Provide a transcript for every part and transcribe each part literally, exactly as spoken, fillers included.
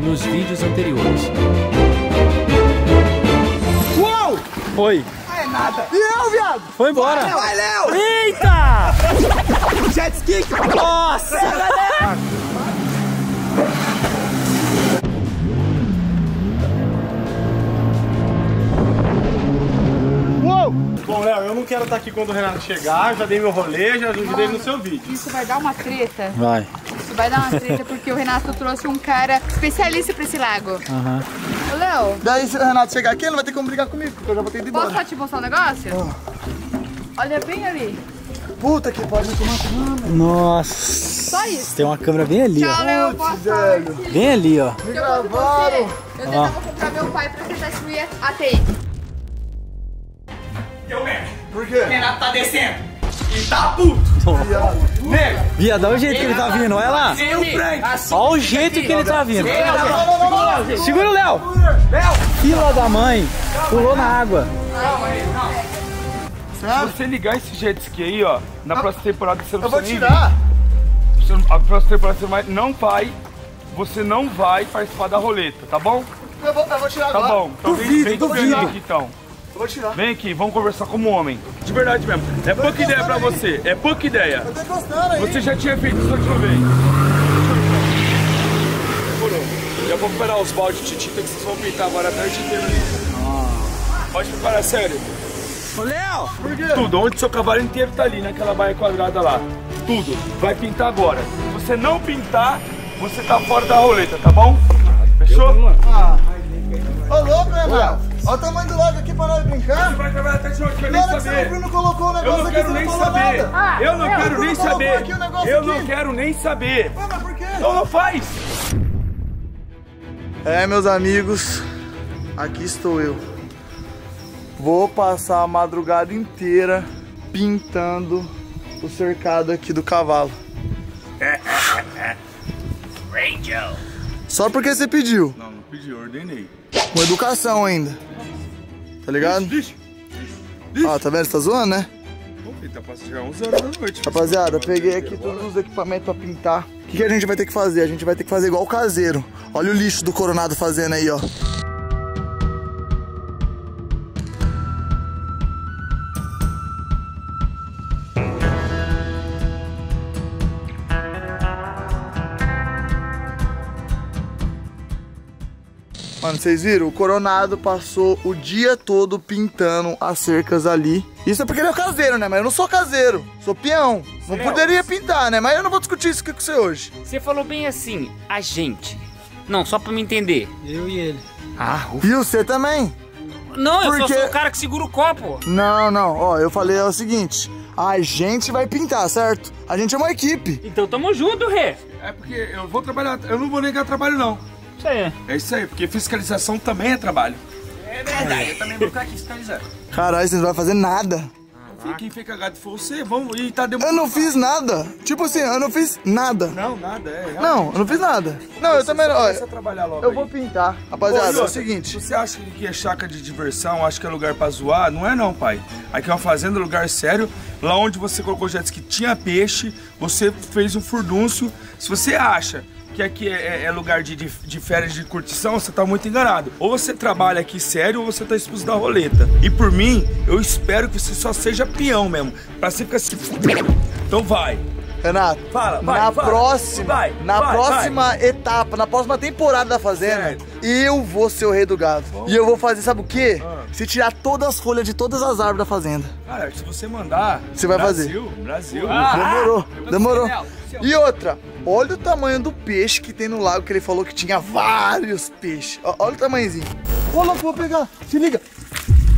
nos vídeos anteriores. Uou! Foi. Não é nada. E eu, viado? Foi embora. Vai, Léo, vai, Léo. Eita! Jet ski. Nossa, galera! Bom, Léo, eu não quero estar aqui quando o Renato chegar, já dei meu rolê, já ajudei no seu vídeo. Isso vai dar uma treta? Vai. Isso vai dar uma treta porque o Renato trouxe um cara especialista pra esse lago. Aham. Uhum. Léo... Daí se o Renato chegar aqui, ele vai ter como brigar comigo, porque eu já botei de bola. Posso só te mostrar um negócio? Oh. Olha bem ali. Puta que pode me tomar câmera. Nossa. Só isso. Tem uma câmera bem ali, Tchau, ó. Léo, boa sorte. Bem ali, ó. Me gravaram. Eu tentava comprar meu pai pra tentar excluir a T I. Deu merda. Por quê? O Renato tá descendo. Ele tá puto. Nego. Viado, olha o jeito que ele tá vindo. Olha lá. Olha o jeito que ele tá vindo. Segura o Léo. Fila da mãe. Pulou na água. Calma aí, calma. Se você ligar esse jet ski aí, ó, na próxima temporada você não vai. Eu vou tirar. A próxima temporada você não vai. Você não vai participar da roleta, tá bom? Eu vou, eu vou tirar agora. Tá bom. Então vem treinar aqui então. Vou tirar. Vem aqui, vamos conversar como homem. De verdade mesmo. É pouca ideia pra você. É pouca ideia. Eu tô encostando aí. Você já tinha feito isso a última vez. Demorou. Já vou preparar os baldes de tinta que vocês vão pintar agora a tarde inteira ali. Pode preparar, sério. Ô, Léo! Por quê? Tudo. Onde o seu cavalo inteiro tá ali, naquela baia quadrada lá. Tudo. Vai pintar agora. Se você não pintar, você tá fora da roleta, tá bom? Fechou? Ah, ô, louco, né, Léo? Olha o tamanho do lago aqui pra nós brincar. Você vai trabalhar até de noite, eu quero nem saber. Que você não colocou o negócio aqui, você não falou nada. Ah, eu não quero nem saber. Eu não quero nem saber. Ué, mas por quê? Então não faz. É, meus amigos, aqui estou eu. Vou passar a madrugada inteira pintando o cercado aqui do cavalo. Rachel. Só porque você pediu. Não, não pedi, eu ordenei. Com educação ainda. Tá ligado? Deixa, deixa, deixa. Ó, tá vendo? Você tá zoando, né? Ele tá passando já onze horas da noite. Rapaziada, eu peguei aqui todos os equipamentos pra pintar. O que, que a gente vai ter que fazer? A gente vai ter que fazer igual o caseiro. Olha o lixo do Coronado fazendo aí, ó. Mano, vocês viram? O Coronado passou o dia todo pintando as cercas ali. Isso é porque ele é o caseiro, né? Mas eu não sou caseiro, sou peão. Não Léo, poderia pintar, né? Mas eu não vou discutir isso com você hoje. Você falou bem assim, a gente. Não, só pra me entender. Eu e ele. Ah, ufa. E você também? Não, eu porque... sou o cara que segura o copo. Não, não. Ó, eu falei é o seguinte. A gente vai pintar, certo? A gente é uma equipe. Então tamo junto, Rê. É porque eu vou trabalhar, eu não vou negar trabalho, não. Isso aí. É isso aí, porque fiscalização também é trabalho. É verdade, eu também vou ficar aqui fiscalizando. Caralho, vocês não vão fazer nada. Caraca. Quem foi cagado foi você, vamos e tá demorando. Eu não fiz nada. Tipo assim, eu não fiz nada. Não, nada, é. Realmente. Não, eu não fiz nada. Não, eu também. Olha, trabalhar logo eu aí. Vou pintar. Rapaziada, é o seguinte. Você acha que é chácara de diversão, acha que é lugar pra zoar? Não é, não, pai. Aqui é uma fazenda, lugar sério. Lá onde você colocou jet ski tinha peixe, você fez um furdúncio. Se você acha que aqui é, é lugar de, de, de férias, de curtição, você tá muito enganado. Ou você trabalha aqui sério, ou você tá expulso da roleta. E por mim, eu espero que você só seja peão mesmo, pra você ficar assim. Então vai. Renato, fala, vai, na, fala, próxima, vai, na vai, próxima vai. etapa, na próxima temporada da fazenda, certo. Eu vou ser o rei do gado. Bom. E eu vou fazer, sabe o quê? Ah. Se tirar todas as folhas de todas as árvores da fazenda. Cara, se você mandar, você vai Brasil, fazer. Brasil, Brasil. Ah, demorou, ah, demorou. Daniel, e outra, olha o tamanho do peixe que tem no lago, que ele falou que tinha vários peixes. Olha o tamanhozinho. Ô, louco, vou pegar, se liga.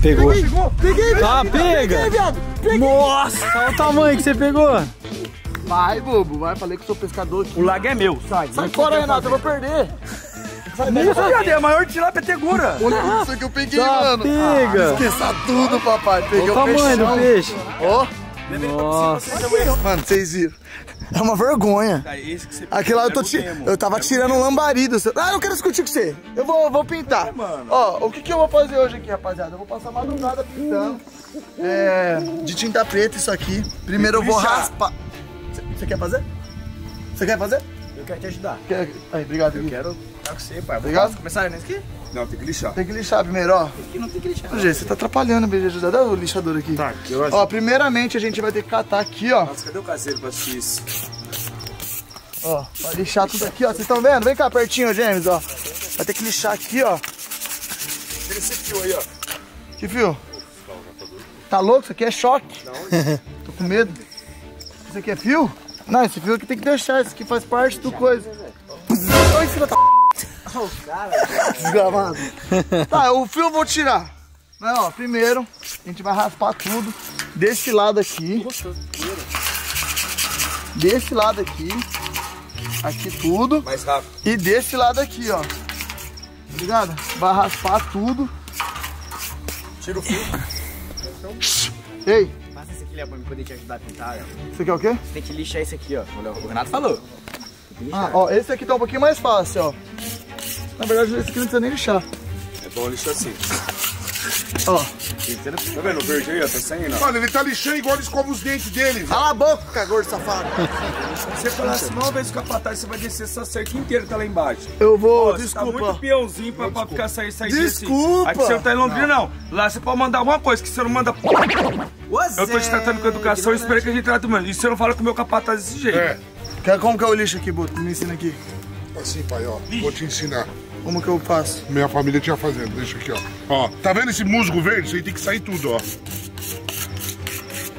Pegou. Peguei, pegou. Peguei, tá, peguei, pega. Peguei, viado. Peguei. Nossa, olha o tamanho que você pegou. Vai, bobo, vai, falei que sou pescador aqui. O lago é meu, sai. Sai fora, Renato, eu vou perder. Isso, cadê? É a maior tilápia tegura. Olha isso que eu peguei, tá, mano. Pega. Ah, esqueça tudo, papai. Peguei o, o tamanho do peixe. Ó. Oh. Mano, vocês viram. É uma vergonha. Aqui lá eu, tô ti... eu tava tirando um lambari do seu... Ah, eu não quero discutir com você. Eu vou, vou pintar. É, mano. Ó, o que, que eu vou fazer hoje aqui, rapaziada? Eu vou passar madrugada pintando. É, de tinta preta isso aqui. Primeiro eu vou raspar... Você quer fazer? Você quer fazer? Eu quero te ajudar. Quer... Aí, obrigado, Gui. Eu quero Tá com você, pai. Obrigado. Começaram nesse aqui? Não, tem que lixar. Tem que lixar primeiro, ó. Tem que não tem que lixar. Não, gente, você tá atrapalhando, B G. Já dá o lixador aqui. Tá, aqui, eu acho. Ó, primeiramente a gente vai ter que catar aqui, ó. Nossa, cadê o caseiro pra assistir isso? Ó, vai lixar tudo aqui, ó. Vocês estão vendo? Vem cá pertinho, James, ó. Vai ter que lixar aqui, ó. Tem esse fio aí, ó. Que fio? Tá louco? Isso aqui é choque. Não, tô com medo. Isso aqui é fio? Não, esse fio aqui tem que deixar. Isso aqui faz parte do coisa. Oi, filha da... Oh, cara, cara. Desgramado. Tá, o fio eu vou tirar. Mas ó, primeiro a gente vai raspar tudo desse lado aqui. Desse lado aqui. Aqui tudo. Mais rápido. E desse lado aqui, ó. Tá ligado? Vai raspar tudo. Tira o fio. Ei. Passa esse aqui, Léo, pra eu poder te ajudar a pintar. Isso aqui é o quê? Você tem que lixar esse aqui, ó. O Renato falou. Ah, ó, esse aqui tá um pouquinho mais fácil, ó. Na verdade, esse aqui não precisa nem lixar. É bom lixar assim. Ó. Tá vendo o verde aí, ó? Tá saindo, ó. Mano, ele tá lixando igual ele escova os dentes dele. Cala a boca, cagor safado. Se você falar assim, não, vai escapatar, você vai descer essa cerca inteira, tá lá embaixo. Eu vou, oh, desculpa. Você tá muito peãozinho pra, pra ficar saindo sair desse. Desculpa. Aqui você não tá em Londrina, não. Lá você pode mandar alguma coisa, que você não manda... Eu tô te tratando com educação e espero que a gente trate, mano. E você não fala com o meu capataz desse jeito. É. Como que é o lixo aqui, Boto? Me ensina aqui. Assim, pai, ó. Vou te ensinar. Como que eu faço? Minha família tinha fazendo. Deixa aqui, ó. Ó, tá vendo esse musgo verde? Isso aí tem que sair tudo, ó.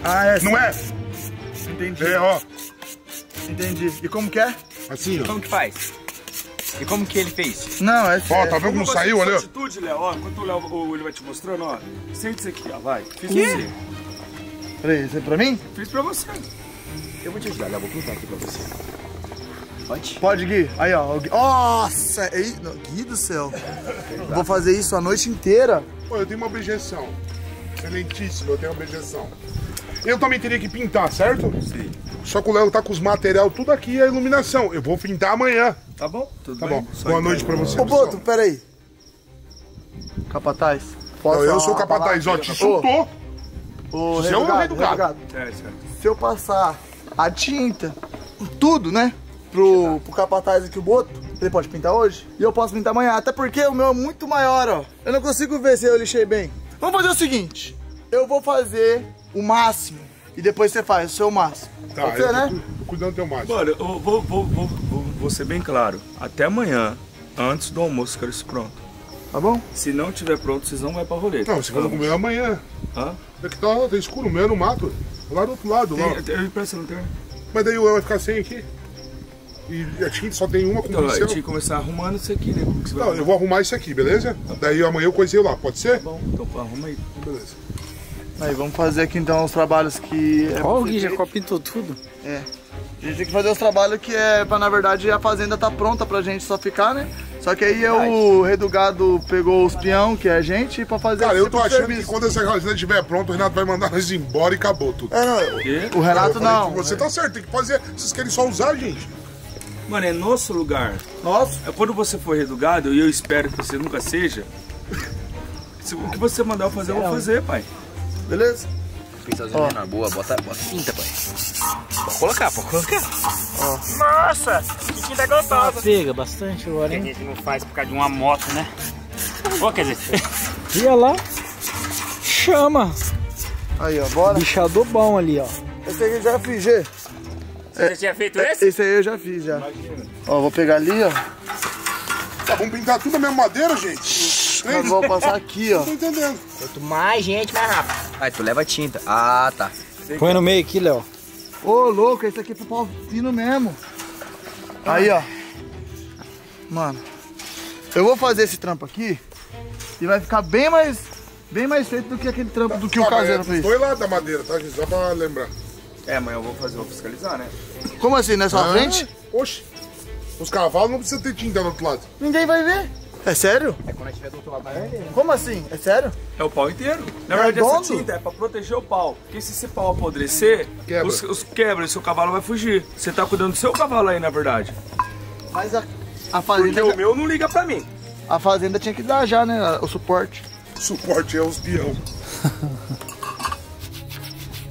Ah, é? Não é? Entendi. É, ó. Entendi. E como que é? Assim, ó. Como que faz? E como que ele fez? Não, é... Ó, tá vendo que não saiu, olha? Atitude, Léo, ó. Enquanto o Léo ele vai te mostrando, ó. Sente isso aqui, ó. Vai. Fiz isso. Peraí, isso é pra mim? Fiz pra você. Eu vou te ajudar, Léo. Vou contar aqui pra você. Pode? Pode, Gui. Aí, ó. Gui. Nossa! Ei, não, Gui do céu. Vou fazer isso a noite inteira. Pô, eu tenho uma objeção. Excelentíssimo, eu tenho uma objeção. Eu também teria que pintar, certo? Sim. Só que o Léo tá com os material tudo aqui e a iluminação. Eu vou pintar amanhã. Tá bom? Tudo tá bem. Bom. Só boa noite pra você. Ô, Boto, peraí. Capataz. Não, eu sou o capataz, ó. Te ô, chutou. Ô, você é o rei do gado. Se eu passar a tinta, tudo, né? Pro, pro capataz aqui, o Boto, ele pode pintar hoje e eu posso pintar amanhã, até porque o meu é muito maior, ó. Eu não consigo ver se eu lixei bem. Vamos fazer o seguinte, eu vou fazer o máximo e depois você faz o seu máximo. Tá, você, né? Tô cuidando do teu máximo. Olha, eu vou, vou, vou, vou, vou ser bem claro, até amanhã, antes do almoço, quero isso pronto. Tá bom? Se não tiver pronto, vocês não vão pra rolê. Não, você vai comer amanhã. Hã? É que tá, tá escuro, amanhã no mato, lá do outro lado. Tem, lá. Eu impresso a lanterna. Mas daí eu vai ficar sem aqui? E a gente só tem uma com então, você. A gente começar arrumando isso aqui, né? Você não, vai... eu vou arrumar isso aqui, beleza? Tá. Daí amanhã eu coisei lá, pode ser? Tá bom, então arruma aí. Beleza. Aí, vamos fazer aqui então os trabalhos que... Olha o Gui, já pintou tudo. É. A gente tem que fazer os trabalhos que é pra, na verdade, a fazenda tá pronta pra gente só ficar, né? Só que aí o Redugado pegou os peão, que é a gente, pra fazer... Cara, eu tô achando serviço. Que quando essa fazenda estiver pronta, o Renato vai mandar nós embora e acabou tudo. É, não. O, o Renato não. Você é. Tá certo, tem que fazer... Vocês querem só usar, gente? Mano, é nosso lugar. Nosso? Quando você for redugado, e eu espero que você nunca seja, o que você mandar eu fazer, eu vou fazer, pai. Beleza? Pintazinho na boa, bota, bota tinta, pai. Pode colocar, pode colocar. Ó. Nossa, que tinta gostosa. Pega bastante o óleo. A gente não faz por causa de uma moto, né? Ó, quer dizer... Ia lá, chama. Aí, ó, bora. Lixador bom ali, ó. Esse aqui já fiz, G. Você já tinha feito esse? Esse aí eu já fiz, já. Imagina. Ó, vou pegar ali, ó. Tá, vamos pintar tudo na mesma madeira, gente? Nós vamos passar aqui, ó. Não tô entendendo. Quanto mais gente, mais rápido. Aí, tu leva tinta. Ah, tá. Põe no meio aqui, Léo. Ô, louco, esse aqui é pro pau fino mesmo. Aí, ó. Mano, eu vou fazer esse trampo aqui e vai ficar bem mais, bem mais feito do que aquele trampo, tá, do que o caseiro fez. Foi lá da madeira, tá, gente? Só pra lembrar. É, amanhã eu vou fazer, vou fiscalizar, né? Como assim, na sua ah, frente? Oxe, os cavalos não precisam ter tinta do outro lado. Ninguém vai ver. É sério? É quando a gente tiver do outro lado, vai ver. Né? Como assim? É sério? É o pau inteiro. Na verdade, é essa tinta é pra proteger o pau. Porque se esse pau apodrecer, quebra. Os, os quebra e seu cavalo vai fugir. Você tá cuidando do seu cavalo aí, na verdade. Mas a, a fazenda... Porque o meu não liga pra mim. A fazenda tinha que dar já, né? O suporte. O suporte é os peão.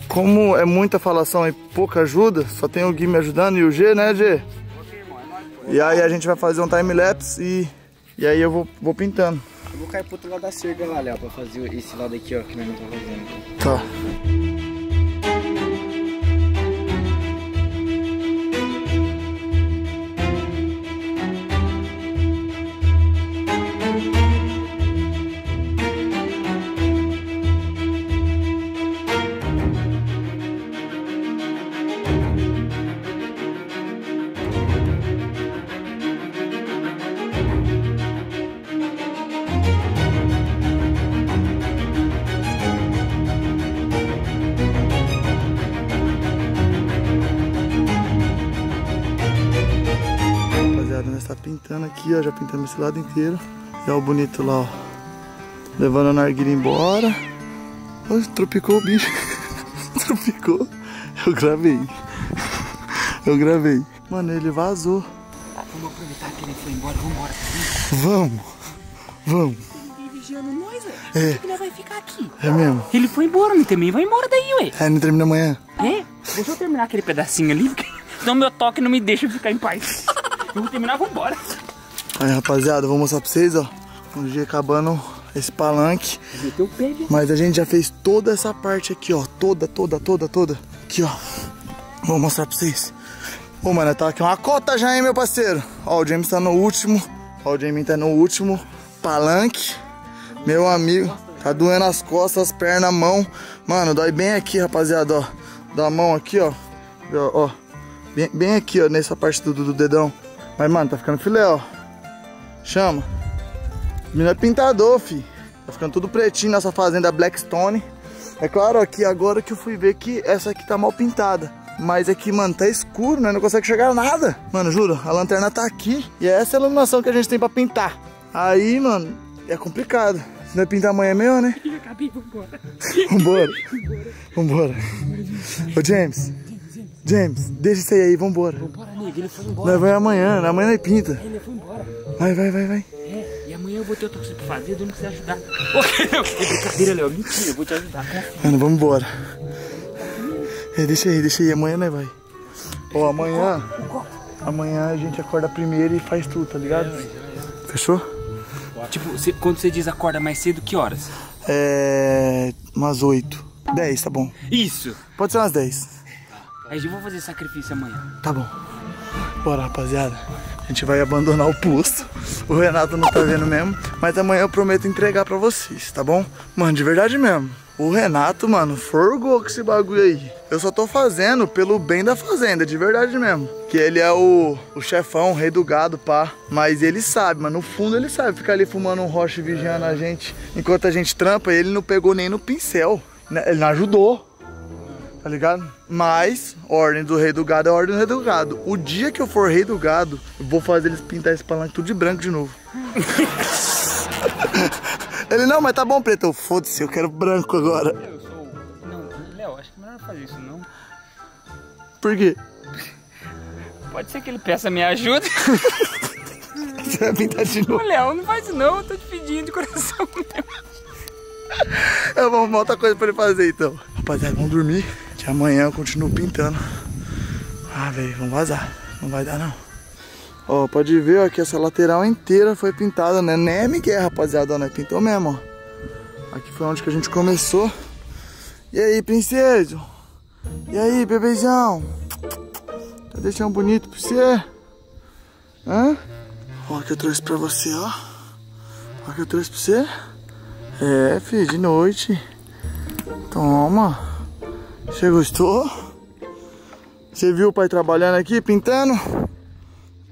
Como é muita falação e pouca ajuda, só tem o Gui me ajudando e o G, né, G? E aí a gente vai fazer um time-lapse e, e aí eu vou, vou pintando. Eu vou cair pro outro lado da cerca lá, Léo, pra fazer esse lado aqui, ó, que nós não estamos fazendo. Tá. Pintando aqui, ó, já pintamos esse lado inteiro. E olha o bonito lá, ó, levando a narguilha embora. Olha, tropicou o bicho. Tropicou. Eu gravei. Eu gravei. Mano, ele vazou. Vamos aproveitar que ele foi embora, vamos embora. Vamos. Vamos. Ele vigiando nós, é. Ele vai ficar aqui. É mesmo. Ele foi embora, não termina, vai embora daí, ué. É, não termina amanhã. É? Deixa eu terminar aquele pedacinho ali, porque senão meu toque não me deixa ficar em paz. Vamos terminar, vamos embora. Aí, rapaziada, vou mostrar pra vocês, ó. Um dia acabando esse palanque. Mas a gente já fez toda essa parte aqui, ó. Toda, toda, toda, toda. Aqui, ó. Vou mostrar pra vocês. Ô, mano, tá aqui uma cota já, hein, meu parceiro. Ó, o James tá no último. Ó, o James tá no último palanque. Meu amigo, tá doendo as costas, as pernas, a mão. Mano, dói bem aqui, rapaziada, ó. Da mão aqui, ó. Ó, ó. Bem, bem aqui, ó, nessa parte do, do dedão. Mas, mano, tá ficando filé, ó. Chama. O menino é pintador, fi. Tá ficando tudo pretinho, nossa fazenda Blackstone. É claro, ó, que agora que eu fui ver que essa aqui tá mal pintada. Mas é que, mano, tá escuro, né? Não consegue chegar nada. Mano, juro, a lanterna tá aqui. E é essa iluminação que a gente tem pra pintar. Aí, mano, é complicado. Se não é pintar amanhã é melhor, né? Eu acabei, vambora. Vambora. Vambora. Ô, James. James, deixa isso aí, vambora. Vambora, amigo, ele foi embora. Vai, vai amanhã, amanhã ele pinta. Ele foi embora. Vai, vai, vai, vai. É, e amanhã eu vou ter outra coisa pra fazer, eu não preciso ajudar. É brincadeira, Léo, mentira, eu vou te ajudar. Mano, vambora. É, deixa aí, deixa aí, amanhã nós vai. Ó, amanhã, amanhã a gente acorda primeiro e faz tudo, tá ligado? Fechou? Tipo, cê, quando você diz acorda mais cedo, que horas? É, umas oito. dez, tá bom. Isso. Pode ser umas dez. A gente vai fazer sacrifício amanhã. Tá bom. Bora, rapaziada. A gente vai abandonar o posto. O Renato não tá vendo mesmo. Mas amanhã eu prometo entregar pra vocês, tá bom? Mano, de verdade mesmo. O Renato, mano, forgou com esse bagulho aí. Eu só tô fazendo pelo bem da fazenda, de verdade mesmo. Que ele é o, o chefão, o rei do gado, pá. Mas ele sabe, mano. No fundo ele sabe. Ficar ali fumando um rocha e vigiando a gente. Enquanto a gente trampa, ele não pegou nem no pincel. Ele não ajudou. Tá ligado? Mas, ordem do rei do gado é ordem do rei do gado. O dia que eu for rei do gado, eu vou fazer eles pintar esse palanque tudo de branco de novo. Ele, não, mas tá bom, preto. Foda-se, eu quero branco agora. Eu sou... Não, Léo, acho que melhor não fazer isso, não. Por quê? Pode ser que ele peça minha ajuda. Você vai pintar de novo? Ô, Léo, não faz isso não, eu tô te pedindo de coração mesmo. Eu vou arrumar outra coisa pra ele fazer, então. Rapaziada, vamos dormir. De amanhã eu continuo pintando. Ah, velho, vamos vazar. Não vai dar, não. Ó, pode ver, ó, que essa lateral inteira foi pintada, né? Nem é migué, rapaziada, ó, né? Pintou mesmo, ó. Aqui foi onde que a gente começou. E aí, princeso? E aí, bebezão? Tá deixando bonito pra você? Hã? Ó, o que eu trouxe pra você, ó. Ó, o que eu trouxe pra você. É, filho, de noite. Toma. Você gostou? Você viu o pai trabalhando aqui, pintando?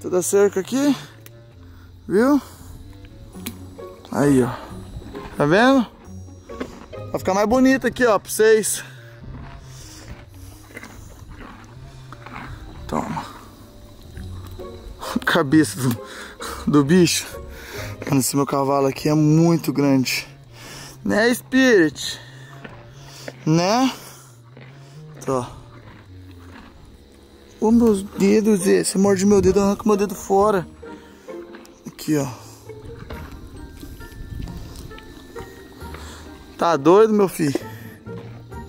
Toda a cerca aqui. Viu? Aí, ó. Tá vendo? Vai ficar mais bonito aqui, ó, pra vocês. Toma. Cabeça do, do bicho. Mano, esse meu cavalo aqui é muito grande. Né, Spirit? Né? Tô. Ô, meus dedos, Zé. Você morde meu dedo, arranca meu dedo fora. Aqui, ó. Tá doido, meu filho?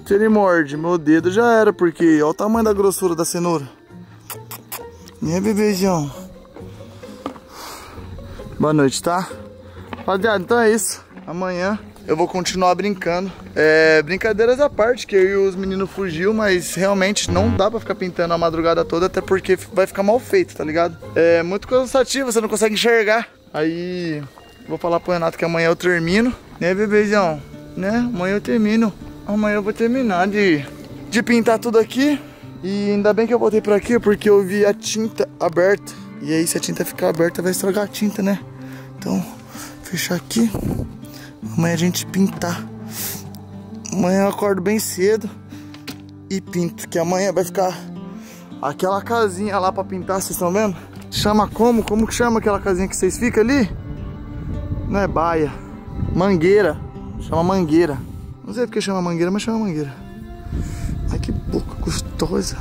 Se ele morde meu dedo, já era, porque olha o tamanho da grossura da cenoura. Né, bebezão? Boa noite, tá? Rapaziada, então é isso. Amanhã eu vou continuar brincando. É, brincadeiras à parte, que eu e os meninos fugiu, mas realmente não dá pra ficar pintando a madrugada toda, até porque vai ficar mal feito, tá ligado? É muito cansativo, você não consegue enxergar. Aí vou falar pro Renato que amanhã eu termino, né, bebezão? Né? Amanhã eu termino. Amanhã eu vou terminar de, de pintar tudo aqui. E ainda bem que eu voltei por aqui, porque eu vi a tinta aberta. E aí, se a tinta ficar aberta, vai estragar a tinta, né? Então, fechar aqui. Amanhã a gente pintar. Amanhã eu acordo bem cedo e pinto, que amanhã vai ficar aquela casinha lá pra pintar, vocês estão vendo? Chama como? Como que chama aquela casinha que vocês ficam ali? Não é baia. Mangueira. Chama mangueira. Não sei porque chama mangueira, mas chama mangueira. Ai, que boca gostosa.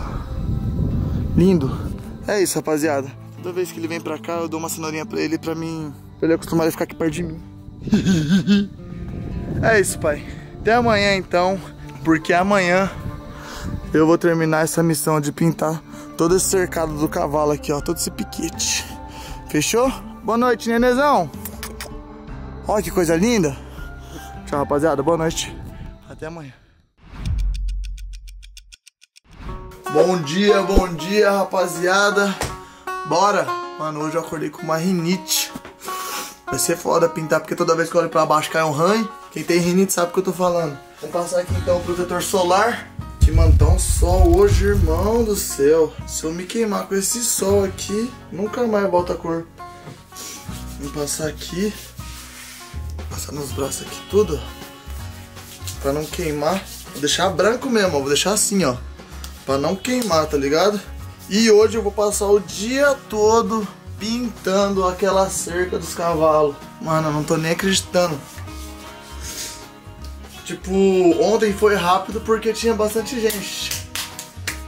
Lindo. É isso, rapaziada. Toda vez que ele vem pra cá, eu dou uma cenourinha pra ele, pra mim... Pra ele acostumar a ficar aqui perto de mim. É isso, pai. Até amanhã, então. Porque amanhã eu vou terminar essa missão de pintar todo esse cercado do cavalo aqui, ó. Todo esse piquete. Fechou? Boa noite, nenezão. Olha que coisa linda. Tchau, rapaziada. Boa noite. Até amanhã. Bom dia, bom dia, rapaziada. Bora. Mano, hoje eu acordei com uma rinite. Vai ser foda pintar, porque toda vez que eu olho pra baixo cai um ranho. Quem tem rinite sabe o que eu tô falando. Vamos passar aqui então o protetor solar. Que mano, tá um sol hoje, irmão do céu. Se eu me queimar com esse sol aqui, nunca mais volta a cor. Vamos passar aqui. Passar nos braços aqui tudo. Pra não queimar. Vou deixar branco mesmo, ó. Vou deixar assim, ó. Pra não queimar, tá ligado? E hoje eu vou passar o dia todo pintando aquela cerca dos cavalos. Mano, eu não tô nem acreditando. Tipo, ontem foi rápido porque tinha bastante gente.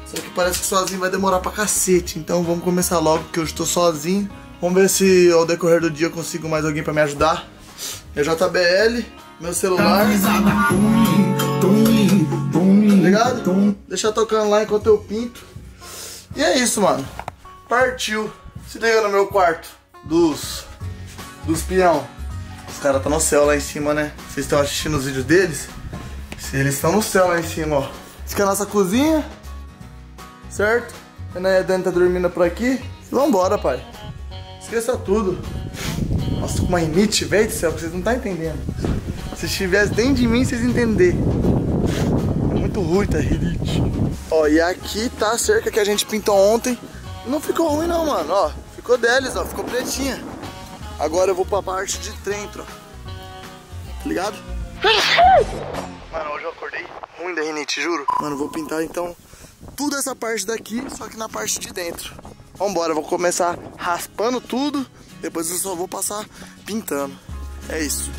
Só que parece que sozinho vai demorar pra cacete. Então vamos começar logo, que eu estou sozinho. Vamos ver se ao decorrer do dia eu consigo mais alguém pra me ajudar. Meu J B L, meu celular. Ligado? Deixa tocando lá enquanto eu pinto. E é isso, mano. Partiu. Se liga no meu quarto dos, dos peão. Os caras tá no céu lá em cima, né? Vocês estão assistindo os vídeos deles? Eles estão no céu lá em cima, ó. Isso aqui é a nossa cozinha, certo? A Ana e a Dani tá dormindo por aqui. Vambora, pai. Esqueça tudo. Nossa, tô com uma rinite, velho do céu, que vocês não tá entendendo. Se estivesse dentro de mim, vocês entenderem. É muito ruim, tá rinite. Ó, e aqui tá a cerca que a gente pintou ontem. Não ficou ruim não, mano, ó. Ficou deles, ó, ficou pretinha. Agora eu vou pra parte de dentro, ó. Tá ligado? Mano, hoje eu acordei ruim da rinite, juro. Mano, vou pintar então toda essa parte daqui, só que na parte de dentro. Vambora, vou começar raspando tudo. Depois eu só vou passar pintando. É isso.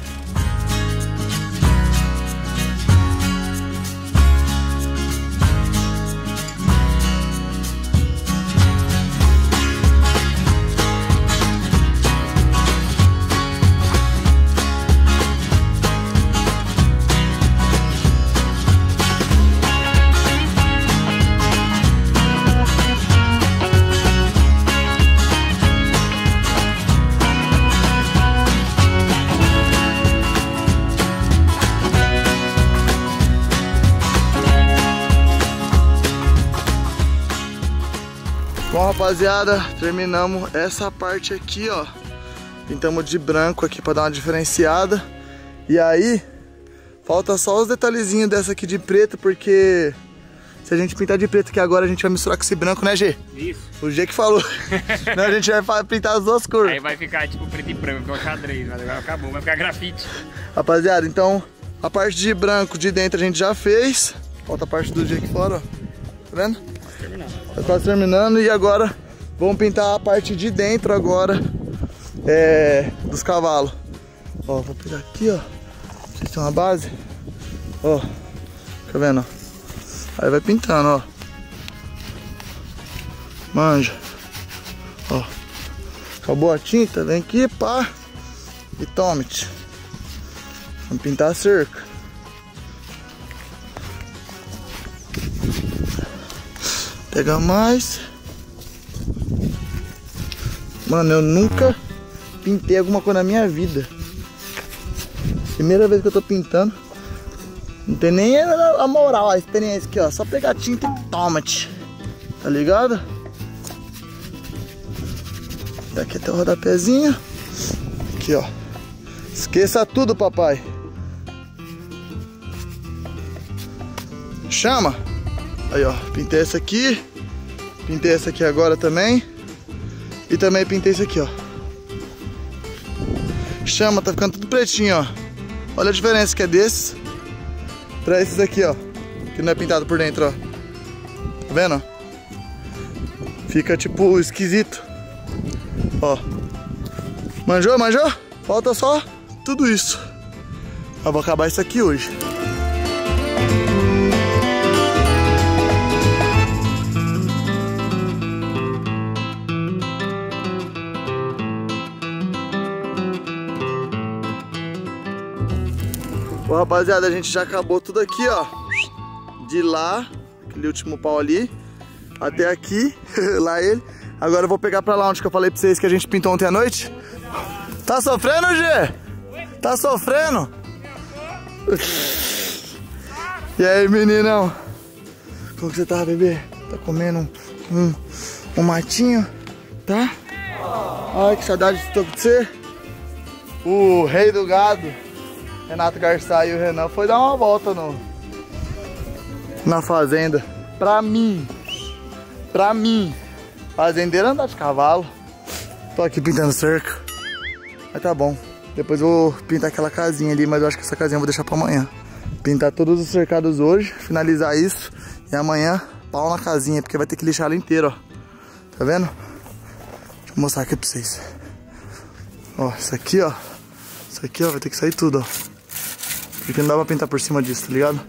Bom, rapaziada, terminamos essa parte aqui, ó. Pintamos de branco aqui pra dar uma diferenciada. E aí, falta só os detalhezinhos dessa aqui de preto, porque se a gente pintar de preto, que agora a gente vai misturar com esse branco, né, Gê? Isso. O Gê que falou. Não, a gente vai pintar as duas cores. Aí vai ficar tipo preto e branco, igual xadrez, mas agora acabou, vai ficar grafite. Rapaziada, então a parte de branco de dentro a gente já fez. Falta a parte do Gê aqui fora, ó. Tá vendo? Tá quase terminando e agora vamos pintar a parte de dentro agora é, dos cavalos. Ó, vou pegar aqui, ó. Vocês têm uma base? Ó, tá vendo? Aí vai pintando, ó. Manja. Ó. Acabou a tinta, vem aqui, pá. E tome-te. Vamos pintar a cerca. Pegar mais. Mano, eu nunca pintei alguma coisa na minha vida. Primeira vez que eu tô pintando. Não tem nem a moral, a experiência aqui, ó. Só pegar tinta e tomate. Tá ligado? Daqui até o rodapézinho. Aqui, ó. Esqueça tudo, papai. Chama. Aí, ó. Pintei essa aqui. Pintei essa aqui agora também. E também pintei isso aqui, ó. Chama, tá ficando tudo pretinho, ó. Olha a diferença que é desse pra esses aqui, ó. Que não é pintado por dentro, ó. Tá vendo? Fica, tipo, esquisito. Ó. Manjou, manjou? Falta só tudo isso. Eu vou acabar isso aqui hoje. Bom, rapaziada, a gente já acabou tudo aqui, ó. De lá, aquele último pau ali, até aqui, lá ele. Agora eu vou pegar pra lá onde que eu falei pra vocês que a gente pintou ontem à noite. Tá sofrendo, Gê? Tá sofrendo? E aí, meninão? Como que você tá, bebê? Tá comendo um, um, um matinho, tá? Ai, que saudade de tô com você. O rei do gado, Renato Garçay e o Renan, foi dar uma volta no, na fazenda. Pra mim, pra mim, fazendeiro andar de cavalo. Tô aqui pintando cerca. Mas tá bom. Depois eu vou pintar aquela casinha ali, mas eu acho que essa casinha eu vou deixar pra amanhã. Pintar todos os cercados hoje, finalizar isso. E amanhã, pau na casinha, porque vai ter que lixar ela inteira, ó. Tá vendo? Deixa eu mostrar aqui pra vocês. Ó, isso aqui, ó. Isso aqui, ó, vai ter que sair tudo, ó. Porque não dá pra pintar por cima disso, tá ligado?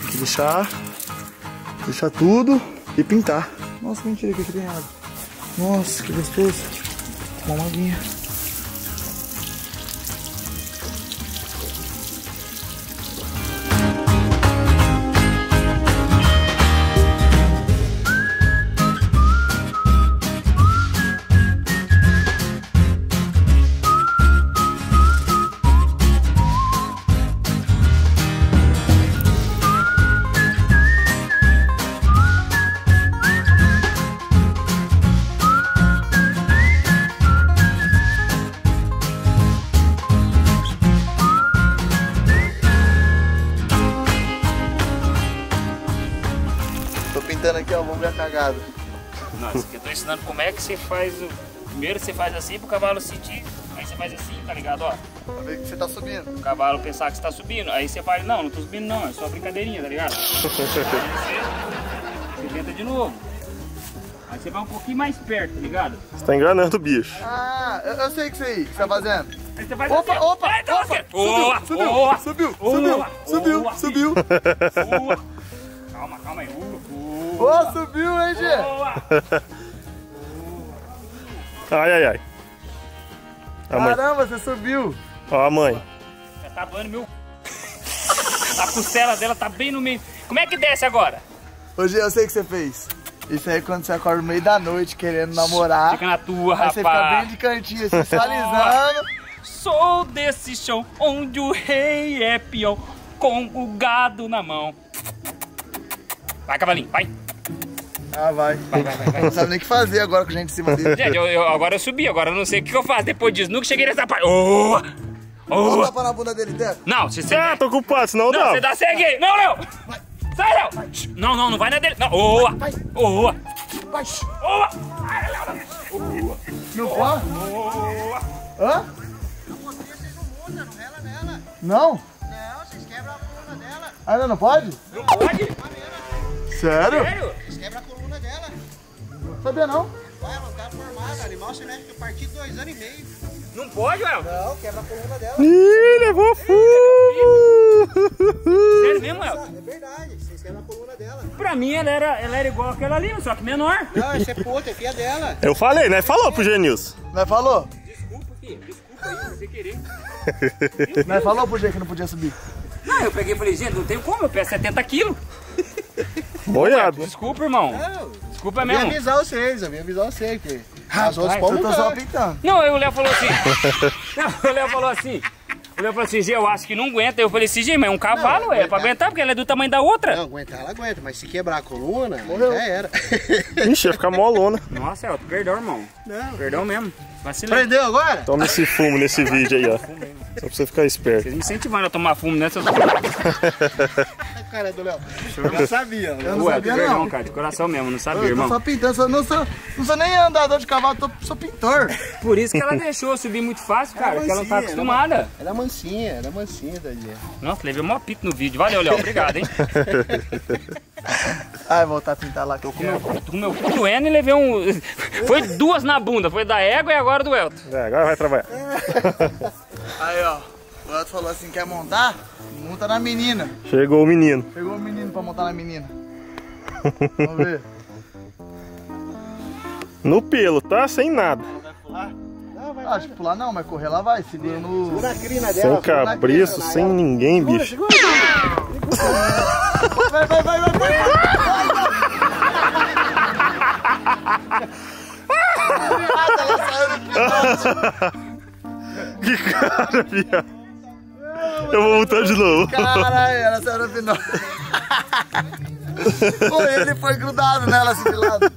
Tem que lixar. Lixar tudo e pintar. Nossa, mentira, que aqui tem água. Nossa, que gostoso. Vou tomar uma aguinha. Aqui, ó, vamos ver a cagada. Nossa, que eu tô ensinando como é que você faz o... Primeiro você faz assim pro cavalo sentir, aí você faz assim, tá ligado, ó? Pra ver que você tá subindo. O cavalo pensar que você tá subindo, aí você faz, não, não tô subindo não, é só brincadeirinha, tá ligado? Aí você, você tenta de novo. Aí você vai um pouquinho mais perto, tá ligado? Você tá enganando o bicho. Ah, eu, eu sei o que você tá fazendo. Aí você faz opa, assim, opa, vai, então, opa! Boa, subiu, boa, subiu, boa, subiu, boa, subiu, boa, subiu, boa, subiu. Boa. Calma, calma aí, boa. Ô, oh, subiu, hein, Gê? Ai, ai, ai. A caramba, mãe. Você subiu. Ó, a mãe. Já tá doendo meu... A costela dela tá bem no meio. Como é que desce agora? Ô, Gê, eu sei o que você fez. Isso aí é quando você acorda no meio da noite querendo namorar. Fica na tua, rapaz. Você fica bem de cantinho, se alisando. Sou desse chão onde o rei é peão com o gado na mão. Vai, cavalinho, vai. Ah, vai. Vai, vai, vai, vai. Não sabe nem o que fazer agora com a gente em cima dele. Gente, eu, eu, agora eu subi, agora eu não sei o que eu faço depois disso. Nunca cheguei nessa parte. Oh, oh. Dá tapa na bunda dele, Teco? Não, se você... Ah, tô culpado, senão não. Não, você dá segue aí. Não, não. Vai. Sai, Léo. Vai. Não, não, não vai na dele. Não, boa. Vai. Boa. Vai. Boa. Boa. Não pode? Boa. Hã? Eu mostrei, vocês não mudam, não rela nela. Não? Não, vocês quebram a bunda dela. Ah, não, não pode? Não pode. Sério? Sério? Eles quebram a coluna dela. Sabia não? Ué, ela tá formada. Animal genético a partir de dois anos e meio. Não pode, ué? Não, quebra a coluna dela. Ih, levou fundo. Sério mesmo, ué? É verdade, vocês quebram a coluna dela. Pra mim, ela era, ela era igual aquela ali, só que menor. Não, essa é puta, é filha dela. Eu falei, né? Falou pro Genilson. Não falou? Desculpa, filho. Desculpa aí, sem querer. Não falou pro Gê que não podia subir? Não, eu peguei e falei, gente, não tem como, eu peso setenta quilos. Boiado. Desculpa, irmão. Não, desculpa mesmo. Eu ia avisar vocês, eu ia avisar vocês. Que... As outras podem estar só pintando. Não, aí o Léo falou assim. Não, o Léo falou assim. O Léo falou assim, Gê, eu acho que não aguenta. Eu falei assim, Gê, mas é um cavalo, não, é, pra aguentar, porque ela é do tamanho da outra. Não, aguentar ela aguenta, mas se quebrar a coluna, morreu. Já era. Ixi, ia ficar molona. Nossa, Elton, perdão, irmão. Não. Perdão mesmo. Vacilei. Prendeu agora? Toma esse fumo nesse vídeo aí, ó. Só pra você ficar esperto. Vocês me incentivaram a tomar fumo, né? Cara do Léo. Eu não sabia, eu não Ué, sabia perdão, não. Cara, de coração mesmo, não sabia, eu, irmão. Eu sou pintando, sou, não, sou, não sou nem andador de cavalo, tô, sou pintor. Por isso que ela deixou eu subir muito fácil, cara, porque ela não tá acostumada. Ela, ela é mansinha, ela é mansinha, Daniel. Nossa, levei o maior pico no vídeo. Valeu, Léo, obrigado, hein? Ai, voltar a pintar lá. Tô com meu, tô com meu cu doendo e levei um... Foi duas na bunda, foi da égua e agora do Elton. É, agora vai trabalhar. Aí, ó, o Elton falou assim, quer montar? Monta na menina. Chegou o menino. Chegou o menino pra montar na menina. Vamos ver. No pelo, tá? Sem nada. Não vai pular? Não, vai, acho vai. Que pular não, mas correr lá vai. Se deu no... Segura a crina dela. Sem cabriço, sem ninguém, segura, bicho. Segura, segura. Vai, vai, vai, vai, vai. Ela saiu no pinote. Que cara, viado. Eu vou voltar de novo. Caralho, ela saiu no final. Pô, ele foi grudado nela assim de lado.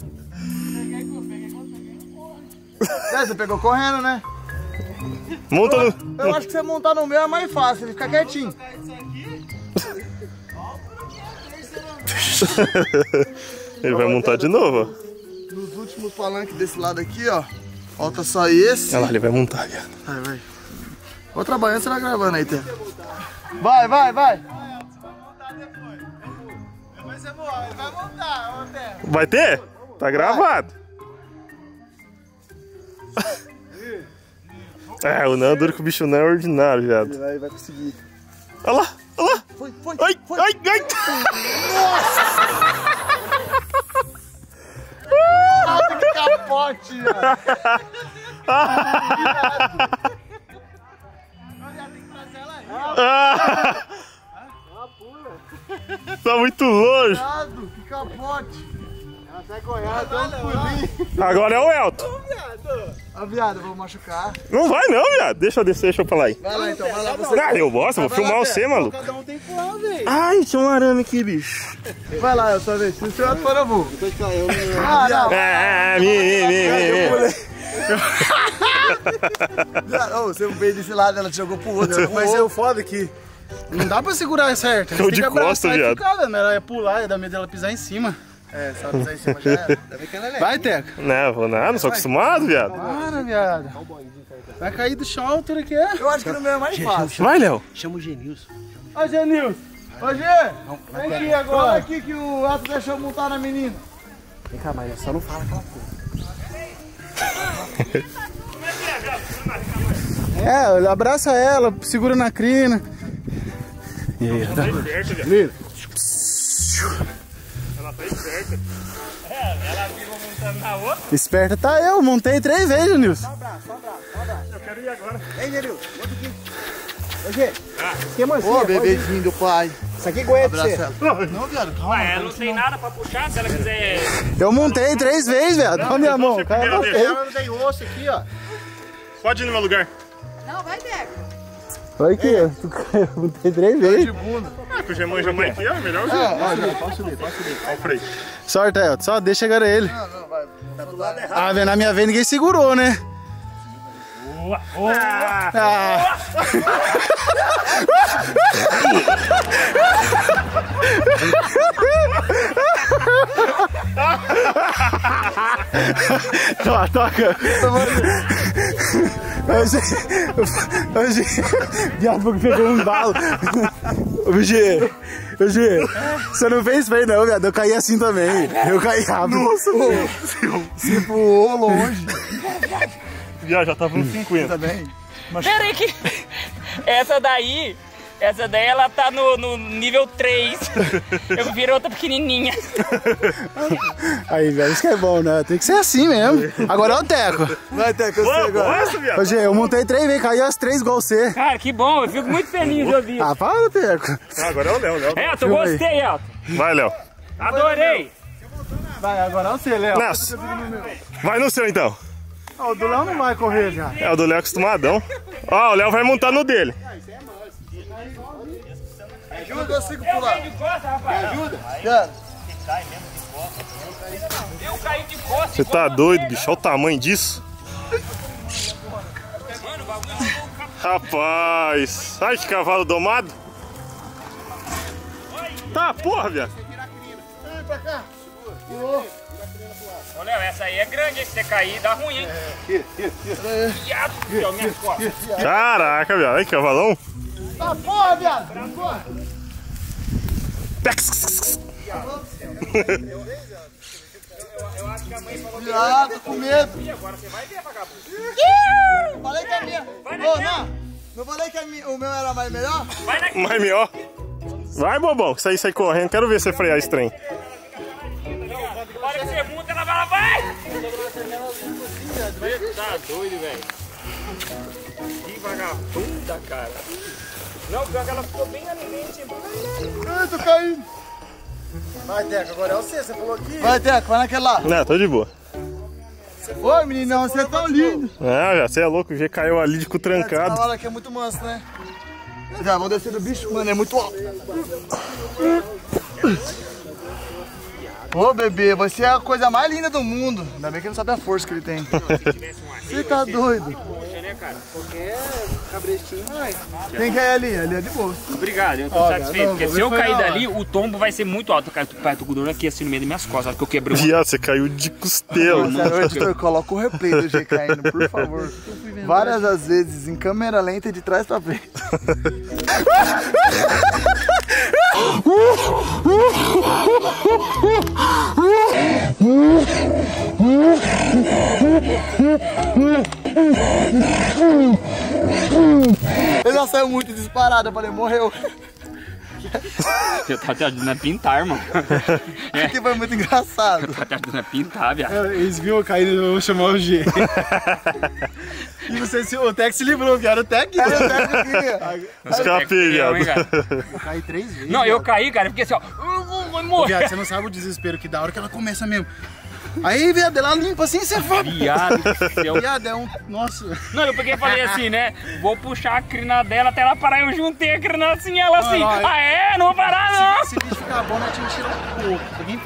É, você pegou correndo, né? Monta eu, no... eu acho que você montar no meu é mais fácil, ele fica quietinho. Ele vai montar de novo, ó. Nos últimos palanques desse lado aqui, ó. Falta só esse. Olha lá, ele vai montar, viado. Vai, vai. Vou trabalhando, você vai gravando aí, Teco. Vai, vai, vai. Vai, você vai montar depois. Depois você morre, vai montar, ô Teco. Vai ter? Tá gravado. É, o Nando duro que o bicho não é ordinário, viado. Ele vai, vai conseguir. Olha lá, olha lá. Foi, foi, ai, foi. Ai, ai. Nossa. Ah, que capote, velho. Ah! Tá muito longe! Que capote! Agora é o Elton! Ah, viado, eu vou machucar! Não vai não, viado! Deixa eu descer, deixa eu pra lá aí! Vai lá então, vai lá você! Ah, eu gosto, vou filmar você, maluco! Cada um tem que pular, velho! Ai, tinha um arame aqui, bicho! Vai lá, eu só vejo! Se o senhor for, eu vou! Ah, não! Ah, me, me, me! Ô, você veio desse lado, ela te jogou pro outro. Mas é o foda que não dá pra segurar certo. Tem de costa, viado. Ficada, né? Ela ia pular, ia dar medo dela pisar em cima. É, se ela pisar em cima já era. Ainda bem que ela é leve. Vai, Teco. Não, vou nada, não sou acostumado, viado. Para, viado. Vai cair do chão a altura que é. Eu acho que no meu é mais fácil. Vai, Léo. Chama o Genilson. Ó, Genilson. Ô, Gê, vem aqui agora. Fala aqui que o Elton deixou montar na menina. Vem cá, mas só não fala aquela porra. É, abraça ela, segura na crina. E aí, tá? Ela tá esperta. É, ela viva montando na outra. Esperta tá eu, montei três vezes, Nilson. Só abraço, só abraço, só abraço. Eu quero ir agora. Ei, Genilson, outro aqui. Ô, Gê, que mansinha. Ô, bebezinho do pai. Isso aqui aguenta você. Não, viado, calma. Ué, ela não tem nada pra puxar, se ela quiser... Eu montei três vezes, viado. Olha minha mão, cara. Ela não tem osso aqui, ó. Pode ir no meu lugar. Não, vai, Teco. Olha aqui, é. Ó. Não tem três vezes. De bunda. Ah, com o gemão e jamãe aqui, ó. Melhor o gemão. Ah, já, posso subir, posso subir. Olha o freio. Sorte, Elton. Só deixa agora ele. Não, não, vai. Tá do lado errado. Ah, velho, na minha vez ninguém segurou, né? Boa. Boa. Ah. Ah. Tá, toca. Hoje, hoje, viado, porque pegou um embalo. Ô, Gê, ô, Gê, você não fez bem não, viado, eu caí assim também. Eu caí rápido. Nossa, mano. Você voou longe. Viado, já tava uns cinquenta. Peraí Mas... que... Essa daí... Essa daí ela tá no, no nível três. Eu virei outra pequenininha. Aí, velho, isso que é bom, né? Tem que ser assim mesmo. Agora é o Teco. Vai, Teco, eu sei agora. Hoje eu montei três, vem, caiu as três igual você. Cara, que bom, eu fico muito feliz de ouvir. Ah, para, Teco. Ah, agora é o Léo, Léo. Elton, eu gostei, Elton. Vai, Léo. Adorei. Vai, agora é o seu, Léo. Vai no seu, então. Ó, o do Léo não vai correr já. É, o do Léo é acostumadão. Ó, o Léo vai montar no dele. Me ajuda, eu sigo pular. Eu caí de costa, rapaz. Me ajuda. Você cai mesmo de costa. Eu caí de costa. Você tá doido, bicho? Olha o tamanho disso. Rapaz, sai de cavalo domado. Tá, porra, velho. Vem pra cá. Ô, Léo, essa aí é grande, hein? Se você cair, dá ruim, hein? Viado, meu, minhas costas. Caraca, velho. Olha que cavalão. Tá, porra, viado. Eu acho que a mãe falou que ah, tô com medo. Agora você vai ver, vagabundo. Eu falei que a minha. Ô, não. Não falei que a minha... o meu era mais melhor? Vai na... Mais melhor? Vai, bobão. Sai, sai correndo. Quero ver você frear esse trem. Olha que você muda, ela vai, ela vai. Tá doido, velho. Que vagabunda, cara. Não, pior que ela ficou bem na minha mente. Ai, tô caindo. Vai, Teco, agora é você, você falou aqui. Vai, Teco, vai naquele lá. Não, tô de boa. Ô, meninão, você é tão lindo. Ah, já, você é louco, já caiu ali de cu trancado. Essa hora aqui é muito manso, né? Já, vou descer do bicho, mano, é muito alto. Ô, bebê, você é a coisa mais linda do mundo. Ainda bem que ele não sabe a força que ele tem. Você tá doido. Cara, qualquer cabrestinho vai. Tem que ir ali, ali é de boa. Obrigado, eu tô Olha, satisfeito, não, porque se eu cair dali, o tombo vai ser muito alto. Cara, eu tô com dor aqui assim no meio das minhas costas, que eu quebrei. Viado, você caiu de costela. Coloca o replay do G caindo, por favor. Várias as vezes, em câmera lenta de trás pra frente. Ele já saiu muito disparado, eu falei, morreu. Eu tava te ajudando a pintar, irmão. É. Aqui foi muito engraçado. Eu tava te ajudando a pintar, viado. Eles viram eu caindo, eu vou chamar o G. E você, o Teco se livrou, viado. O Teco viado. Escapei, viado. Eu caí três vezes. Não, viado. Eu caí, cara, porque assim, ó. Vai morrer. Viado, você não sabe o desespero que dá, a hora que ela começa mesmo. Aí, viado, ela limpa assim, você vai. Viado, viado, é um. Nossa. Não, eu peguei e falei assim, né? Vou puxar a crina dela até ela parar. Eu juntei a crina assim, ela assim. Não, não, ah, é? Não vou parar, não. Se bicho ficar bom, nós tínhamos tirado um pouco. Alguém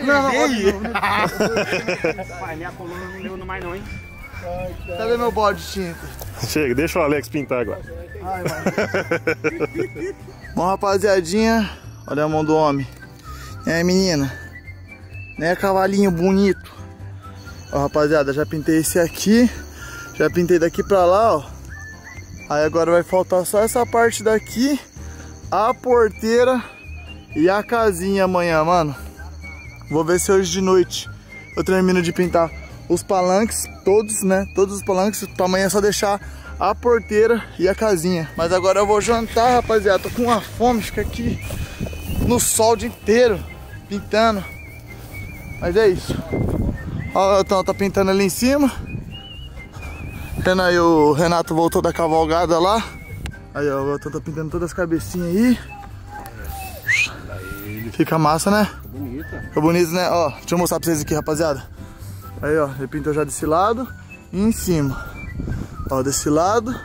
perdeu. Falei, a coluna não deu mais, não, hein? Cadê meu bode de tinta? Chega, deixa o Alex pintar agora. Ai, vai. Bom, rapaziadinha, olha a mão do homem. É, menina. Né, cavalinho bonito. Ó, rapaziada, já pintei esse aqui. Já pintei daqui pra lá, ó. Aí agora vai faltar só essa parte daqui, a porteira e a casinha amanhã, mano. Vou ver se hoje de noite eu termino de pintar os palanques, todos, né? Todos os palanques, pra amanhã é só deixar a porteira e a casinha. Mas agora eu vou jantar, rapaziada. Tô com uma fome, fica aqui no sol o dia inteiro, pintando. Mas é isso. Ó, o Elton tá pintando ali em cima. Pena aí, o Renato voltou da cavalgada lá. Aí, ó, o Elton tá pintando todas as cabecinhas aí. Fica massa, né? Fica bonito. Fica bonito, né? Ó, deixa eu mostrar pra vocês aqui, rapaziada. Aí, ó, ele pintou já desse lado e em cima. Ó, desse lado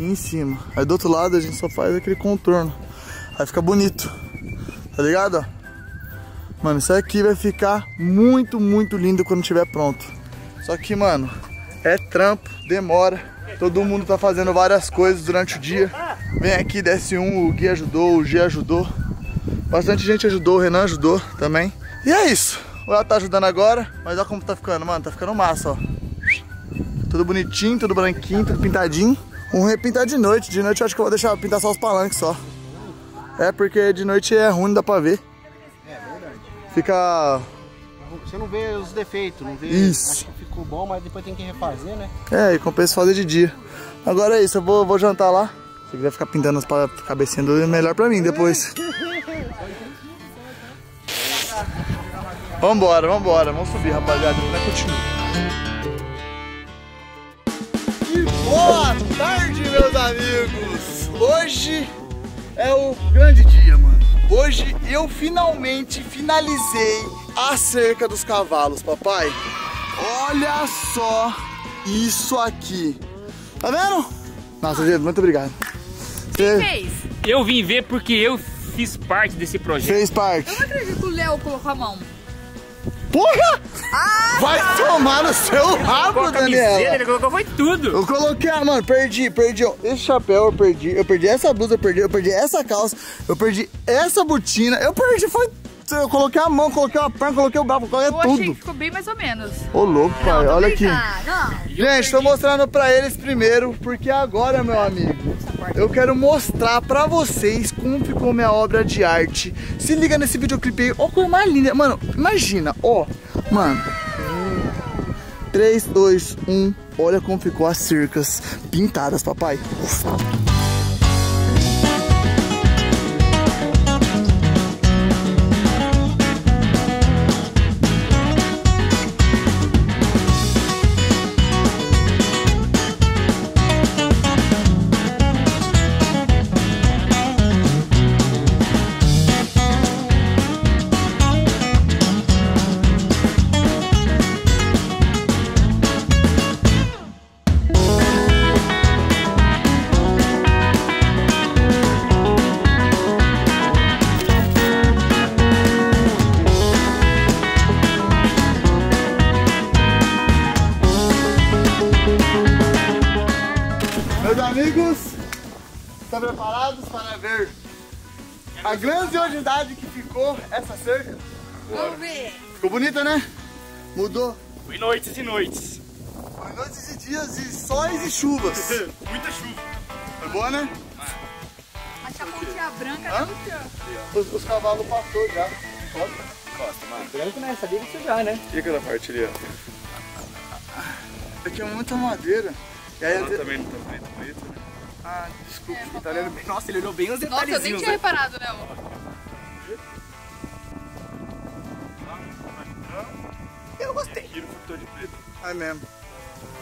e em cima. Aí do outro lado a gente só faz aquele contorno. Aí fica bonito. Tá ligado, ó? Mano, isso aqui vai ficar muito, muito lindo quando estiver pronto. Só que, mano, é trampo, demora. Todo mundo tá fazendo várias coisas durante o dia. Vem aqui, desce um, o Gui ajudou, o G ajudou. Bastante gente ajudou, o Renan ajudou também. E é isso. O Elton tá ajudando agora, mas olha como tá ficando, mano. Tá ficando massa, ó. Tudo bonitinho, tudo branquinho, tudo pintadinho. Vamos repintar de noite. De noite eu acho que eu vou deixar pintar só os palanques, só. É, porque de noite é ruim, não dá pra ver. Fica... Você não vê os defeitos, não vê... Isso. Acho que ficou bom, mas depois tem que refazer, né? É, e compensa fazer de dia. Agora é isso, eu vou, vou jantar lá. Se quiser ficar pintando as cabecinhas do é melhor pra mim depois. Vambora, vambora. Vamos subir, rapaziada. Vai continuar. E boa tarde, meus amigos. Hoje é o grande dia, mano. Hoje eu finalmente finalizei a cerca dos cavalos, papai. Olha só isso aqui. Tá vendo? Nossa, Diego, muito obrigado. Quem Você... fez? Eu vim ver porque eu fiz parte desse projeto. Fez parte. Eu não acredito que o Léo colocou a mão. Porra! Ah, vai ah, tomar no seu rabo, Daniel! Ele colocou foi tudo! Eu coloquei, ah, mano, perdi, perdi esse chapéu, eu perdi, eu perdi essa blusa, eu perdi, eu perdi essa calça, eu perdi essa botina, eu perdi, foi. Eu coloquei a mão, coloquei a perna, coloquei o braço, coloquei eu tudo. Eu achei que ficou bem mais ou menos. Ô, louco, cara, não, olha aqui. Não. Gente, tô mostrando pra eles primeiro, porque agora, meu amigo, eu quero mostrar pra vocês como ficou minha obra de arte. Se liga nesse videoclipe aí, ó, coisa mais linda. Mano, imagina, ó, mano. três, dois, um, olha como ficou as cercas pintadas, papai. A grandiosidade que ficou essa cerca. Vamos ver. Ficou bonita, né? Mudou. Foi noites e noites. Foi noites e dias e sóis e chuvas. Muita chuva. Foi boa, né? Ah. Acho que a pontinha branca tá muito... Os, os cavalos passou já. Costa. Costa, mano. Branco nessa liga você já, né? E aquela parte ali, ó. Aqui é muita madeira. E aí a... também não tá preto, preto, né? Ah, desculpa, é, tá olhando bem. Nossa, ele olhou bem os detalhezinhos. Nossa, eu nem tinha reparado, Léo. Eu gostei. É mesmo.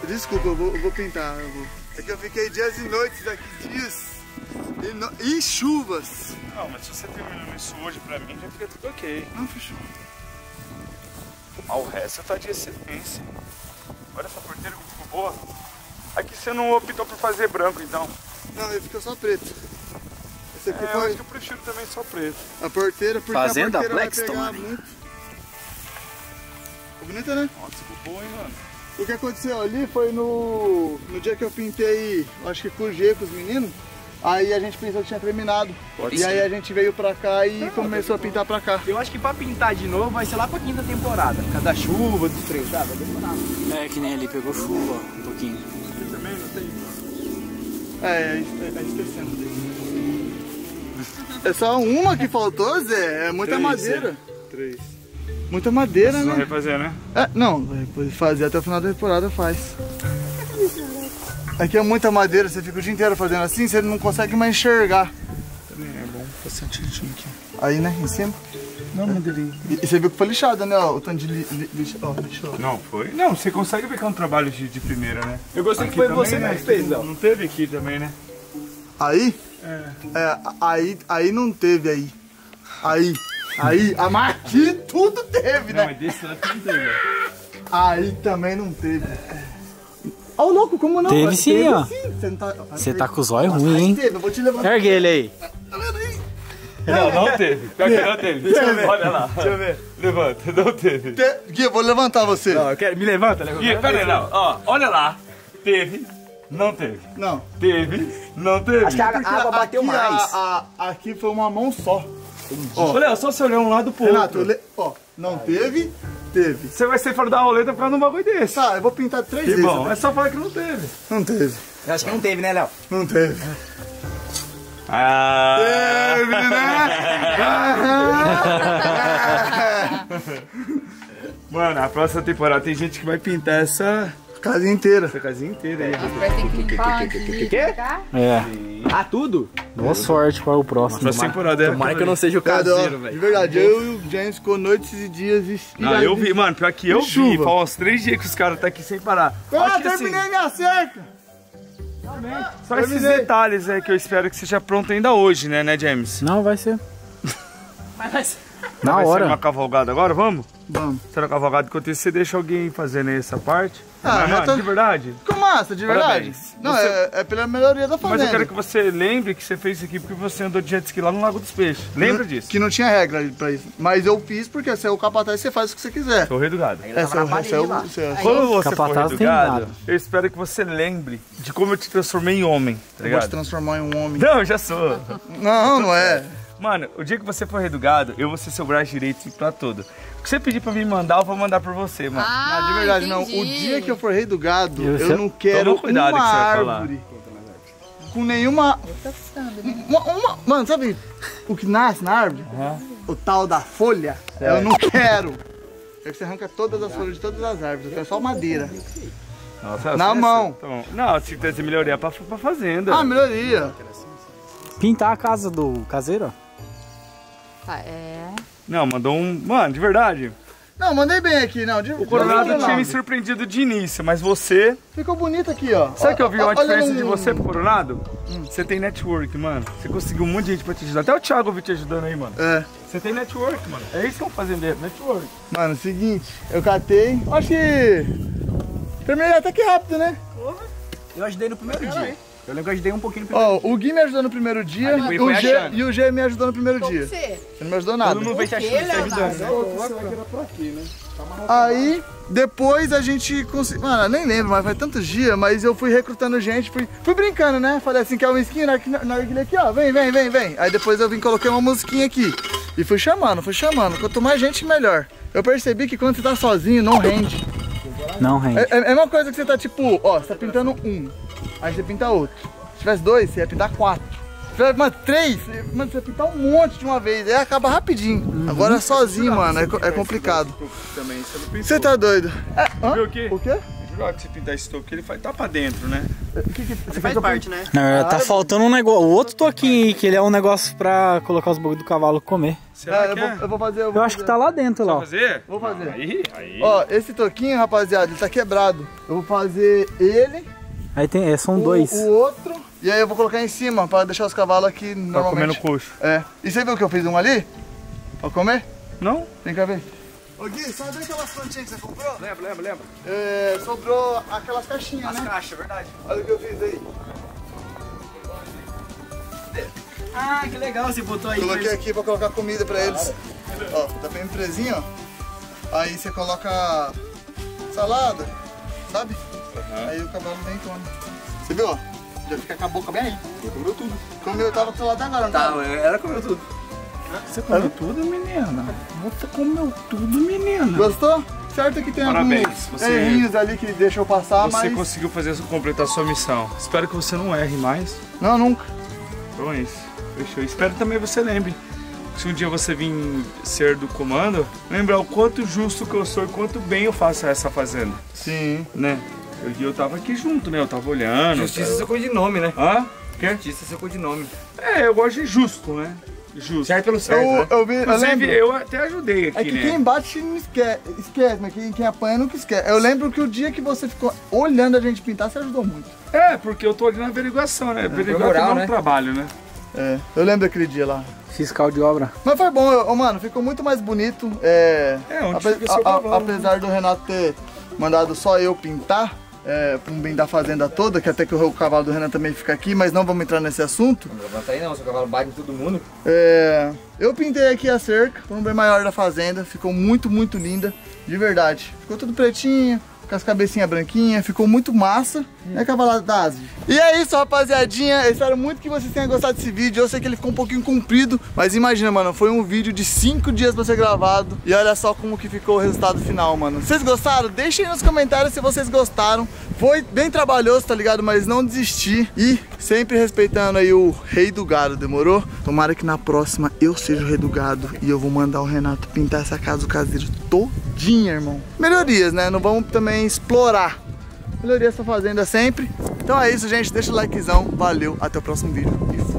Desculpa, eu vou, eu vou pintar. Eu vou. É que eu fiquei dias e noites aqui, dias e, no... e chuvas. Não, mas se você terminou isso hoje pra mim, já fica tudo ok. Não, fechou. Ao resto tá de excelência. Olha essa porteira que ficou boa. Aqui você não optou por fazer branco, então. Não, ele fica só preto. Esse aqui é, foi... Eu acho que eu prefiro também só preto. A porteira, porque Fazenda a porteira Blackstone, vai pegar muito. Ficou bonita, né? Nossa, ficou boa, hein, mano? O que aconteceu ali foi no... no dia que eu pintei, acho que com o G, com os meninos. Aí a gente pensou que tinha terminado. Pode e ser. Aí a gente veio pra cá e não, começou a pintar pra cá. Eu acho que pra pintar de novo vai ser lá pra quinta temporada. Por causa da chuva, dos três, tá? Vai demorar. É, que nem ali pegou chuva um pouquinho. Aqui também não tem... É, tá esquecendo dele. É só uma que faltou, Zé? É muita três, madeira. Três. Muita madeira, né? Você não vai refazer, né? É, não, vai fazer até o final da temporada, faz. Aqui é muita madeira, você fica o dia inteiro fazendo assim, você não consegue mais enxergar. Também é bom, passar um tintinho aqui. Aí, né? Em cima? Não, madeirinha. E você viu que foi lixado, né? O tanto de li, li, lixo. Ó, lixou. Não, foi? Não, você consegue ver que é um trabalho de, de primeira, né? Eu gostei aqui que foi também, você, né? Que fez, não, não teve aqui também, né? Aí? É. É, aí, aí não teve, aí. Aí, aí, a aqui tudo teve, né? Não, mas desse lado não teve. Aí também não teve. Ó, oh, louco, como não? Teve sim, ó. Você tá com os olhos ruins, hein? Teve, eu vou te levantar. Ergue ele aí. Tá vendo aí? Não, não teve. Pior que não teve. Deixa eu ver. Olha lá. Deixa eu ver. Levanta, não teve. Te... Gui, eu vou levantar você. Não, eu quero... Me levanta, levanta. Gui, pera aí, não. Ó, olha lá. Teve, não teve. Não. Teve, não teve. Acho que a água bateu aqui mais. A, a, aqui foi uma mão só. Ó, olha, só se olhar um lado pro Renato, outro. Renato, ó, não aí. Teve, teve. Você vai ser fora da roleta pra não bagulho desse. Tá, eu vou pintar três vezes. Bom, é só falar que não teve. Não teve. Eu acho que não teve, né, Léo? Não teve. Ah. Teve, né? Mano, a próxima temporada tem gente que vai pintar essa casa inteira. Essa casinha inteira aí. Vai ter que limpar, que que é? Ah, tudo? Boa sorte para o próximo. Próxima temporada é. Tomara que eu não seja o caseiro, velho. De verdade, eu e o James ficou noites e dias e... Ah, eu vi, mano, pior que eu vi. Faz uns três dias que os caras tá aqui sem parar. Ah, terminei minha cerca! Só esses detalhes aí que eu espero que seja pronto ainda hoje, né, né, James? Não, vai ser. Mas vai ser. Na hora. Vai ser uma cavalgada agora, vamos? Vamos. Será que cavalgado enquanto isso, você deixa alguém fazendo essa parte? Ah, não, tô... de verdade? Ficou massa, de verdade. Parabéns. Não, você... é, é pela melhoria da fazenda. Mas eu quero que você lembre que você fez isso aqui porque você andou de jet ski lá no Lago dos Peixes. Lembra não, disso? Que não tinha regra pra isso. Mas eu fiz porque você é o capataz e você faz o que você quiser. Sou o rei do gado. É, você é o Quando você capataz for rei do gado, eu espero que você lembre de como eu te transformei em homem. Tá eu vou te transformar em um homem. Não, eu já sou. Não, não é. Mano, o dia que você for redugado, eu vou ser seu braço direito pra todo. O que você pedir pra me mandar, eu vou mandar pra você, mano. Ah, não, de verdade, entendi. Não. O dia que eu for redugado, eu, eu não quero cuidado uma que você vai árvore falar. Com nenhuma... Eu tô pensando, né? uma, uma... Mano, sabe o que nasce na árvore? Uhum. O tal da folha? Certo. Eu não quero. É que você arranca todas as folhas de todas as árvores. Eu quero só madeira. Nossa, na mão. Então, não, se quiser melhoria pra, pra fazenda. Ah, melhoria. Pintar a casa do caseiro, ó. Ah, é... Não, mandou um... Mano, de verdade. Não, mandei bem aqui, não. De... O Coronado não, não, não. tinha me surpreendido de início, mas você... Ficou bonito aqui, ó. Sabe o que eu vi uma diferença no... de você pro Coronado? Hum. Você tem network, mano. Você conseguiu um monte de gente pra te ajudar. Até o Thiago eu vi te ajudando aí, mano. É. Você tem network, mano. É isso que é um fazendeiro, network. Mano, seguinte, eu catei. Acho que... Terminei até que rápido, né? Porra. Eu ajudei no primeiro Caralho. dia. Eu lembro que eu ajudei um pouquinho no primeiro oh, dia. O Gui me ajudou no primeiro dia o Gui G, e o G me ajudou no primeiro Como dia. Você? Você não me ajudou nada. Todo mundo veio te ajudando. Aí, depois a gente conseguiu... Mano, nem lembro, mas faz tantos dias, mas eu fui recrutando gente, fui, fui brincando, né? Falei assim, quer uma musiquinha na guilha aqui, ó. Vem, vem, vem, vem. Aí depois eu vim coloquei uma musiquinha aqui. E fui chamando, fui chamando. Quanto mais gente, melhor. Eu percebi que quando você tá sozinho, não rende. Não rende. É, é, é uma coisa que você tá tipo, ó, você tá pintando um. Aí você pinta outro. Se tivesse dois, você ia pintar quatro. Se tivesse mano, três, mano, você ia pintar um monte de uma vez. Aí acaba rapidinho. Uhum. Agora sozinho, não, mano, é, é complicado. Também, você, não você tá doido. É, viu o quê? O quê? Juro que você pintar esse toque, ele vai tá pra dentro, né? Que que, você faz parte, né? Não, tá faltando um negócio. O outro toquinho aí, que ele é um negócio pra colocar os bugs do cavalo comer. Será é, que eu, é? vou, eu vou fazer. Eu, vou eu acho fazer. que tá lá dentro, lá. Vou fazer? Vou fazer. Aí, aí. Ó, esse toquinho, rapaziada, ele tá quebrado. Eu vou fazer ele. Aí tem, é, são o, dois. O outro, e aí eu vou colocar em cima, para deixar os cavalos aqui normalmente. Pra comer no coxo. É. E você viu que eu fiz um ali? Pra comer? Não. Vem cá ver. Ô Gui, sabe aquelas plantinhas que você comprou? Lembra, lembra, lembra. É, sobrou aquelas caixinhas, As né? As caixas, verdade. Olha o que eu fiz aí. Ah, que legal, você botou aí. Coloquei aqui pra colocar comida pra eles. Ó, tá bem presinho, ó. Aí você coloca salada, sabe? Uhum. Aí o cavalo vem e come. Você viu, ó? Já fica com a boca bem aí. Comeu tudo. Comeu, eu tava com o celular agora, não tava? Tá, ela comeu tudo. Você comeu ela... tudo, menina? Você comeu tudo, menina. Gostou? Certo que tem Parabéns. alguns você... errinhos ali que deixou passar, você mas... Você conseguiu fazer, completar a sua missão. Espero que você não erre mais. Não, nunca. Então é isso. Fechou. Espero também você lembre. Se um dia você vir ser do comando, lembrar o quanto justo que eu sou e quanto bem eu faço essa fazenda. Sim. Né? E eu, eu tava aqui junto, né? Eu tava olhando. Justiça é seu codinome, né? Hã? Quê? Justiça é seu codinome. É, eu gosto de justo, né? Justo. Certo pelo certo, eu, né? eu, vi, eu, lembro. eu até ajudei aqui, né? É que né? quem bate não esquece, esquece, mas quem, quem apanha nunca esquece. Eu lembro que o dia que você ficou olhando a gente pintar, você ajudou muito. É, porque eu tô ali na averiguação, né? Averiguar que não é um trabalho, né? É, eu lembro daquele dia lá. Fiscal de obra. Mas foi bom, eu, mano, ficou muito mais bonito. É, é onde ape, a, cavalo, a, apesar né? do Renato ter mandado só eu pintar, É, para um bem da fazenda toda, que até que o cavalo do Renan também fica aqui, mas não vamos entrar nesse assunto. Não levanta aí não, seu cavalo bate em todo mundo. É, eu pintei aqui a cerca, para um bem maior da fazenda, ficou muito, muito linda, de verdade. Ficou tudo pretinho, com as cabecinhas branquinhas, ficou muito massa, hum. né, cavalada da Asve? E é isso, rapaziadinha, eu espero muito que vocês tenham gostado desse vídeo, eu sei que ele ficou um pouquinho comprido, mas imagina, mano, foi um vídeo de cinco dias pra ser gravado, e olha só como que ficou o resultado final, mano. Vocês gostaram? Deixem nos comentários se vocês gostaram, foi bem trabalhoso, tá ligado, mas não desisti, e sempre respeitando aí o rei do gado, demorou? Tomara que na próxima eu seja o rei do gado, e eu vou mandar o Renato pintar essa casa do caseiro todinha, irmão. Melhorias, né, não vamos também explorar. Melhoria essa fazenda sempre. Então é isso, gente. Deixa o likezão. Valeu. Até o próximo vídeo.